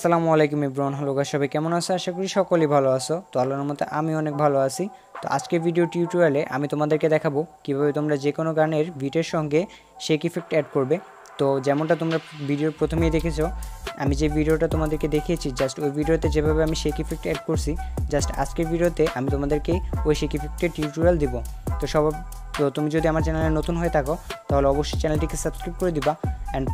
আসসালামু আলাইকুম Ibrahim, hello guys, সবাই কেমন আছো? আশা করি সকলেই ভালো আছো। তো আল্লাহর মতে আমি অনেক ভালো আছি। তো আজকে ভিডিও টিউটোরিয়ালে আমি তোমাদেরকে দেখাবো কিভাবে তোমরা যে কোনো গানের বিটের সঙ্গে শেক ইফেক্ট অ্যাড করবে। তো যেমনটা তোমরা ভিডিওর প্রথমেই দেখেছো, আমি যে ভিডিওটা তোমাদেরকে দেখিয়েছি জাস্ট ওই ভিডিওতে যেভাবে আমি শেক ইফেক্ট অ্যাড করছি, জাস্ট আজকের ভিডিওতে আমি তোমাদেরকে ওই শেক ইফেক্টের টিউটোরিয়াল দেবো। তো তুমি যদি আমার চ্যানেলে নতুন হয়ে থাকো তাহলে অবশ্যই চ্যানেলটিকে সাবস্ক্রাইব করে দিবা অ্যান্ড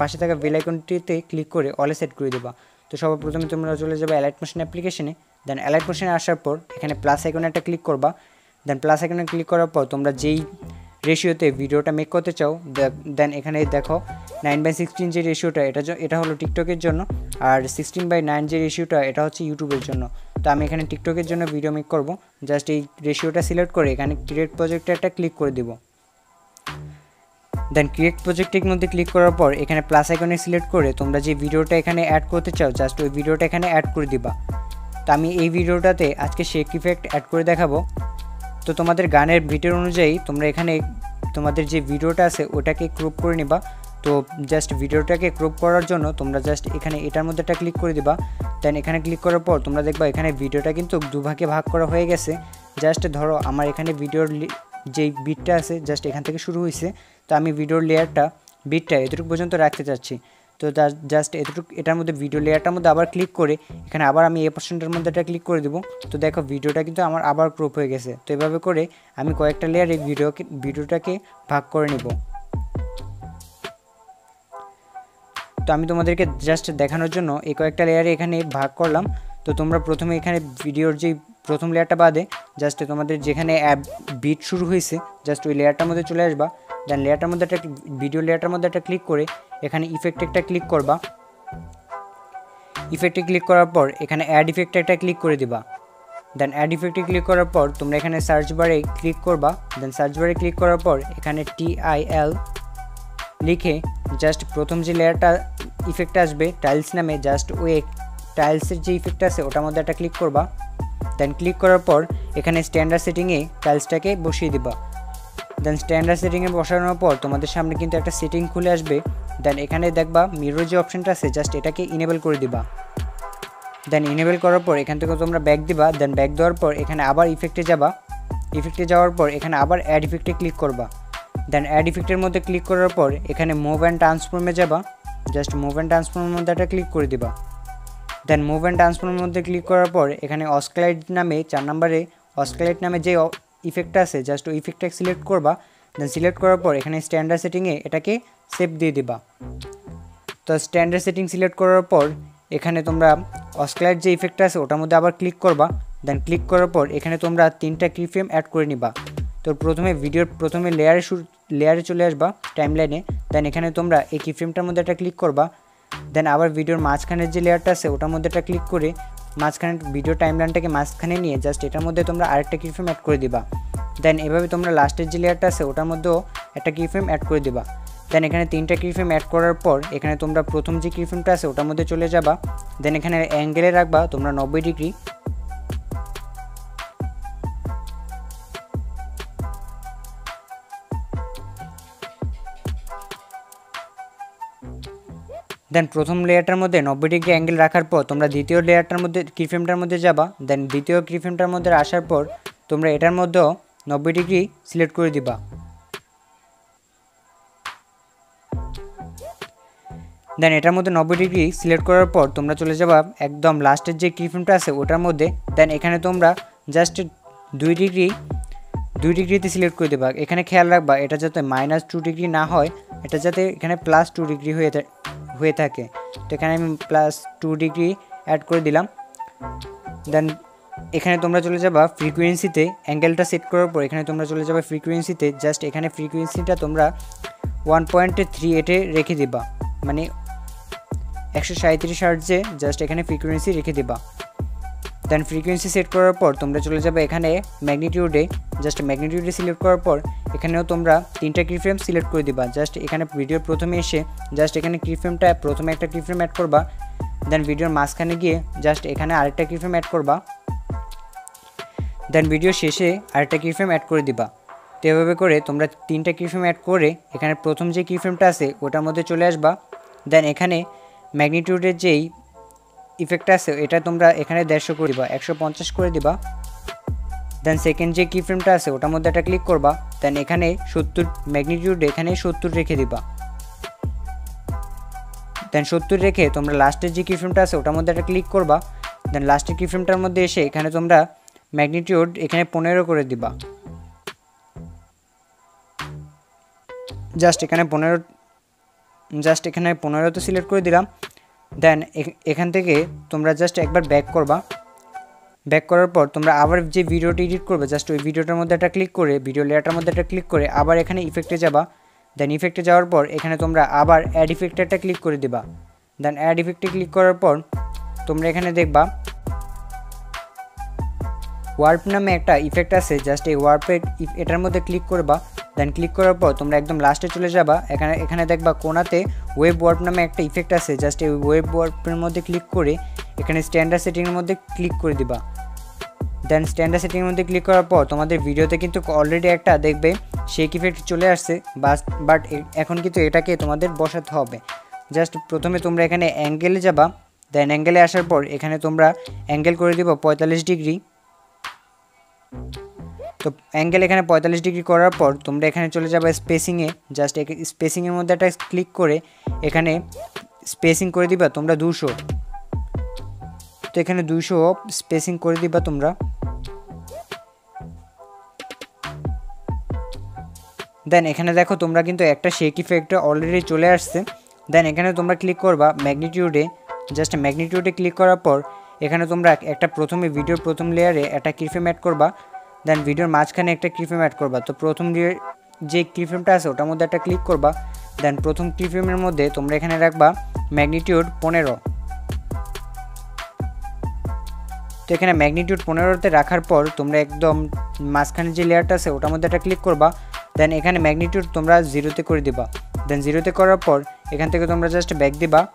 পাশে থাকা বেল আইকনটিতে ক্লিক করে অলে সেট করে দিবা। তো সবার প্রথমে তোমরা চলে যাবে অ্যালাইট মোশন অ্যাপ্লিকেশনে। দেন অ্যালাইট মোশনে আসার পর এখানে প্লাস আইকনে একটা ক্লিক করবা। দেন প্লাস আইকনে ক্লিক করার পর তোমরা যেই রেশিওতে ভিডিওটা মেক করতে চাও, দেন এখানে দেখো 9:16 যে রেশিওটা এটা হলো টিকটকের জন্য, আর 16:9 যে রেশিওটা এটা হচ্ছে ইউটিউবের জন্য। তো আমি এখানে টিকটকের জন্য ভিডিও মেক করব। জাস্ট এই রেশিওটা সিলেক্ট করে এখানে ক্রিয়েট প্রজেক্টে একটা ক্লিক করে দেব। দেন ক্রিয়েট প্রজেক্টের মধ্যে ক্লিক করার পর এখানে প্লাস আইকনে সিলেক্ট করে তোমরা যে ভিডিওটা এখানে অ্যাড করতে চাও জাস্ট ওই ভিডিওটা এখানে অ্যাড করে দিবা। তো আমি এই ভিডিওটাতে আজকে শেক ইফেক্ট অ্যাড করে দেখাবো। তো তোমাদের গানের ভিডিও অনুযায়ী তোমরা এখানে তোমাদের যে ভিডিওটা আছে ওটাকে ক্রপ করে নিবা। তো জাস্ট ভিডিওটাকে ক্রপ করার জন্য তোমরা জাস্ট এখানে এটার মধ্যে একটা ক্লিক করে দিবা। দেন এখানে ক্লিক করার পর তোমরা দেখবা এখানে ভিডিওটা কিন্তু দুভাগে ভাগ করা হয়ে গেছে। জাস্ট ধরো আমার এখানে ভিডিওর যেই বিটটা আছে জাস্ট এখান থেকে শুরু হয়েছে। তো আমি ভিডিওর লেয়ারটা বিটটা এতটুকু পর্যন্ত রাখতে চাচ্ছি। তো জাস্ট এতটুকু এটার মধ্যে ভিডিও লেয়ারটার মধ্যে আবার ক্লিক করে এখানে আবার আমি এ পার্সেন্টের মধ্যে এটা ক্লিক করে দেবো। তো দেখো ভিডিওটা কিন্তু আমার আবার ক্রপ হয়ে গেছে। তো এভাবে করে আমি কয়েকটা লেয়ারে ভিডিওটাকে ভাগ করে নিব। তো আমি তোমাদেরকে জাস্ট দেখানোর জন্য এই কয়েকটা লেয়ারে এখানে ভাগ করলাম। তো তোমরা প্রথমে এখানে ভিডিওর যে প্রথম লেয়ারটা বাদে জাস্ট তোমাদের যেখানে বিট শুরু হয়েছে জাস্ট ওই লেয়ারটার মধ্যে চলে আসবা। দেন লেয়ারটার মধ্যে একটা ভিডিও লেয়ারটার মধ্যে একটা ক্লিক করে এখানে ইফেক্টে একটা ক্লিক করবা। ইফেক্টে ক্লিক করার পর এখানে অ্যাড ইফেক্টে একটা ক্লিক করে দিবা। দেন অ্যাড ইফেক্টে ক্লিক করার পর তোমরা এখানে সার্চ বারে ক্লিক করবা। দেন সার্চ বারে ক্লিক করার পর এখানে TIL লিখে জাস্ট প্রথম যে লেয়ারটা ইফেক্ট আসবে টাইলস নামে জাস্ট ওই টাইলসের যে ইফেক্ট আছে ওটার মধ্যে একটা ক্লিক করবা। দেন ক্লিক করার পর এখানে স্ট্যান্ডার্ড সেটিংয়ে টাইলসটাকে বসিয়ে দিবা। দেন স্ট্যান্ডার্ড সেটিংয়ে বসানোর পর তোমাদের সামনে কিন্তু একটা সেটিং খুলে আসবে। দেন এখানে দেখবা মিরর যে অপশানটা আছে জাস্ট এটাকে ইনেবল করে দিবা। দেন ইনেবল করার পর এখান থেকে তোমরা ব্যাক দিবা। দেন ব্যাক দেওয়ার পর এখানে আবার ইফেক্টে যাবা। ইফেক্টে যাওয়ার পর এখানে আবার অ্যাড ইফেক্টে ক্লিক করবা। দেন অ্যাড ইফেক্টের মধ্যে ক্লিক করার পর এখানে মুভ অ্যান্ড ট্রান্সফর্মে যাবা। জাস্ট মুভ অ্যান্ড ট্রান্সফর্মের মধ্যে একটা ক্লিক করে দিবা। দেন মুভ অ্যান্ড ট্রান্সফর্মের মধ্যে ক্লিক করার পর এখানে অস্কালাইট নামে 4 নম্বরে অস্কালাইট নামে যে ইফেক্টটা আছে জাস্ট ওই ইফেক্টটা সিলেক্ট করবা। দেন সিলেক্ট করার পর এখানে স্ট্যান্ডার্ড সেটিংয়ে এটাকে সেভ দিয়ে দিবা। তো স্ট্যান্ডার্ড সেটিং সিলেক্ট করার পর এখানে তোমরা অস্কালাইট যে ইফেক্টটা আছে ওটার মধ্যে আবার ক্লিক করবা। দেন ক্লিক করার পর এখানে তোমরা 3টা কি ফ্রেম অ্যাড করে নিবা। তো প্রথমে ভিডিওর প্রথমে লেয়ারে চলে আসবা টাইমলাইনে। দেন এখানে তোমরা এই কি ফ্রেমটার মধ্যে একটা ক্লিক করবা। দেন আবার ভিডিওর মাঝখানের যে লেয়ারটা আছে ওটার মধ্যে একটা ক্লিক করে মাঝখানে ভিডিও টাইমলাইনটাকে মাঝখানে নিয়ে জাস্ট এটার মধ্যে তোমরা আরেকটা কি ফ্রেম অ্যাড করে দিবা। দেন এভাবে তোমরা লাস্টের যে লেয়ারটা আছে ওটার মধ্যেও একটা কি ফ্রেম অ্যাড করে দিবা। দেন এখানে 3টা কি ফ্রেম অ্যাড করার পর এখানে তোমরা প্রথম যে কি ফ্রেমটা আছে ওটার মধ্যে চলে যাবা। দেন এখানে অ্যাঙ্গেলে রাখবা তোমরা 90 ডিগ্রি। দেন প্রথম লেয়ারটার মধ্যে 90 ডিগ্রি অ্যাঙ্গেল রাখার পর তোমরা দ্বিতীয় লেয়ারটার মধ্যে কি ফ্রেমটার মধ্যে যাবা। দেন দ্বিতীয় কি ফ্রেমটার মধ্যে আসার পর তোমরা এটার মধ্যেও 90 ডিগ্রি সিলেক্ট করে দিবা। দেন এটার মধ্যে 90 ডিগ্রি সিলেক্ট করার পর তোমরা চলে যাবা একদম লাস্টের যে কি ফ্রেমটা আছে ওটার মধ্যে। দেন এখানে তোমরা জাস্ট 2 ডিগ্রিতে সিলেক্ট করে দেবা। এখানে খেয়াল রাখবা এটা যাতে -2 ডিগ্রি না হয়, এটা যাতে এখানে +2 ডিগ্রি হয়ে থাকে। তো এখানে আমি +2 ডিগ্রি অ্যাড করে দিলাম। দেন এখানে তোমরা চলে যাবা ফ্রিকোয়েন্সিতে। অ্যাঙ্গেলটা সেট করার পর এখানে তোমরা চলে যাবা ফ্রিকোয়েন্সিতে। জাস্ট এখানে ফ্রিকোয়েন্সিটা তোমরা 1.38-এ রেখে দিবা, মানে 137 Hz জাস্ট এখানে ফ্রিকোয়েন্সি রেখে দিবা। দেন ফ্রিকোয়েন্সি সেট করার পর তোমরা চলে যাবে এখানে ম্যাগনিটিউডে। জাস্ট ম্যাগনিটিউডে সিলেক্ট করার পর এখানেও তোমরা 3টা কি ফ্রেম সিলেক্ট করে দিবা। জাস্ট এখানে ভিডিওর প্রথমে এসে জাস্ট এখানে কি ফ্রেমটা প্রথমে একটা কি ফ্রেম অ্যাড করবা। দেন ভিডিওর মাঝখানে গিয়ে জাস্ট এখানে আরেকটা কি ফ্রেম অ্যাড করবা। দেন ভিডিও শেষে আরেকটা কি ফ্রেম অ্যাড করে দিবা। তো এভাবে করে তোমরা 3টা কি ফ্রেম অ্যাড করে এখানে প্রথম যে কি ফ্রেমটা আছে ওটার মধ্যে চলে আসবা। দেন এখানে ম্যাগনিটিউডের যেই इफेक्ट आछे एटा तोमरा एखाने 150 करे दिबा 150 करे दिबा। दें सेकेंड जे की फ्रेमटा आछे ओटार मध्य एटा क्लिक करबा। दें एखाने 70 मैग्निट्यूड एखाने 70 रेखे दिबा। दें 70 रेखे तोमरा लास्टेर जे की फ्रेमटा आछे ओटार मध्य एटा क्लिक करबा। दें लास्टेर की फ्रेमटार मध्य एसे एखाने तोमरा मैग्निट्यूड एखाने 15 करे दिबा। जस्ट एखाने 15 तो सिलेक्ट कर दिलाम। दें एखान तुम्हारा जस्ट एक बार बैक करबा। बैक करार पर तुम्हारा आबार जे भिडियोटी एडिट करबा जस्ट ओई भिडियोटार मध्य एक क्लिक कर भिडियो लेयारटार मध्य एक क्लिक कर आबार एखाने इफेक्टे जाबा। दें इफेक्टे जाओयार पर एखाने तुम्हारा आबार एड इफेक्टे क्लिक कर दिबा। दें एड इफेक्टे क्लिक करार पर तुम्हारा एखाने देखबा वार्प नामे एक इफेक्ट आछे। जस्ट ये वार्प एटार मध्य क्लिक करबा। दें क्लिक करार पर तुम्हारा एकदम लास्टे चले जाबा। एखाने देखबा कोनाते वेब वार्प नामे एक इफेक्ट आछे। जस्ट ये वेब वार्पर मध्य क्लिक करे एखाने स्टैंडार्ड सेटिंग मध्य क्लिक कर दिबा। दें स्टैंडार्ड सेटिंग मध्य क्लिक करार पर तुम्हारे भिडियोते किन्तु अलरेडी एक देखबे शेक इफेक्ट चले आसछे। बाट एखन किन्तु एटाके तुम्हारे बसाते होबे। जस्ट प्रथमे तुम्हारा एखाने एंगेले जाबा। दें एंगेले आसार पर एखाने तुम्हारा एंगेल करे दिबा 45 डिग्री। तो एंगल एखे 45 डिग्री करार पर तुम्हारा एखे चले जाबा स्पेसिंगे। जस्ट स्पेसिंग मध्य एक क्लिक कर एखे स्पेसिंग कर दिबा तुम्हारा 200। तो एखे 200 स्पेसिंग कर दिबा तुम्हारा। दें एखे देखो तुम्हारा किन्तु एक शेक इफेक्ट अलरेडी चले आसछे। दें एखे तुम्हारा क्लिक करबा मैग्निट्यूडे। जस्ट मैग्निट्यूडे क्लिक करार पर एखे तुम्हारा एक प्रथम भिडियोर प्रथम लेयारे एक कीफ्रेम एड करबा। दें भिडियोर माझखाने एक कीफ्रेम एड करबा। तो प्रथम जे कीफ्रेमटा आछे ओटार मध्य एक क्लिक करबा। दें प्रथम कीफ्रेमेर मध्य तुम्हारा एखाने राखबा मैग्निट्यूड 15। तो एखाने मैग्निट्यूड 15 राखार पर तुम्हारा एकदम माझखाने जे लेयारटा आछे ओटार मध्य एक क्लिक करबा। दें एखाने मैग्निट्यूड तुम्हारा 0-তে करे दिबा। दें 0-তে करार पर एखान थेके तुम्हारा जस्ट बैक दिबा।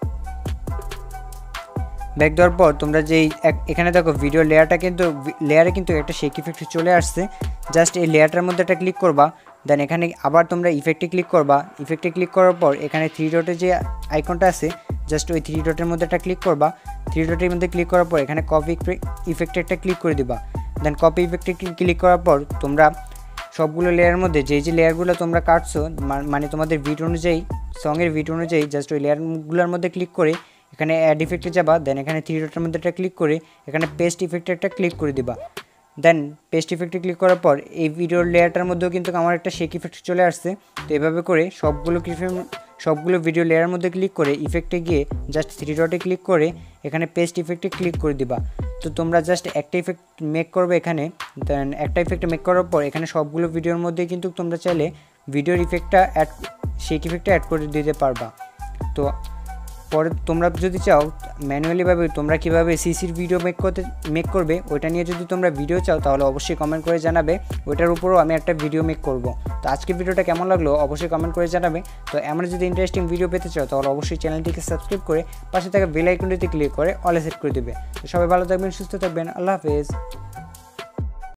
बैक देवार पर तुम्हारा जे एखे देखो भिडियो लेयारटा क्योंकि लेयारे क्योंकि एक शेक इफेक्ट चले आसछे। जस्ट ये लेयारटार मध्य एक क्लिक करबा। दें एखे आबार तुम्हारा इफेक्टे क्लिक करबा। इफेक्टे क्लिक करार पर एखे 3 डटे जे आइकनटा आछे जस्ट ओई 3 डटेर मध्य एक क्लिक करबा। 3 डटेर मध्य क्लिक करार पर एखे कपि इफेक्टे एक क्लिक कर दिबा। दें कपि इफेक्टे क्लिक करार पर तुम्हारा सबगुलो लेयार मध्य जे लेयारगुलो तुम्हारा काटछो माने तुम्हारे भिडियो अनुयायी संगेर भिडियो अनुयायी जस्ट ओई लेयारगुलोर मध्य क्लिक कर एखे एड इफेक्टे जाबा। दें एखे 3 डटेर मध्य एक क्लिक कर एखे पेस्ट इफेक्टे एक क्लिक कर दिबा। दें पेस्ट इफेक्टे क्लिक करार पर ये भिडियोर लेयारटार मध्य क्योंकि आमार एक शेक इफेक्ट चले आसछे। तो एभाबे करे सबगुलो भिडियो लेयार मध्य क्लिक कर इफेक्टे गिये जस्ट 3 डटे क्लिक कर एखे पेस्ट इफेक्टे क्लिक कर दिबा। तो तुम्हारा जस्ट एक इफेक्ट मेक करबे एखे। दें एक इफेक्ट मेक करार पर एखे सबगुलो भिडियोर मध्य क्योंकि तुम्हारा चाइले भिडियोर इफेक्टा शेक इफेक्टा एड कर दिते पारबा। तो पर तुम्हारा जो चाओ मैनुअली भावे तुम्हारा किभाबे सीसीर भिडियो मेक करबे ओइटा निये जो तुम्हारा भिडियो चाओ ताहले अवश्य कमेंट करे जानाबे। ओइटार उपरो आमी एकटा भिडियो मेक करब। तो आजके भिडियोटा केमन लागलो अवश्य कमेंट करे जानाबे। तो एमन जो इंटरेस्टिंग भिडियो पेते चाओ ताहले अवश्य चैनलटिके सबस्क्राइब करे पाशे थाका बेल आइकनटिते क्लिक करे अल सेट करे दिबे। तो सबाई भालो थाकबेन सुस्थ थाकबेन। आल्लाह हाफेज।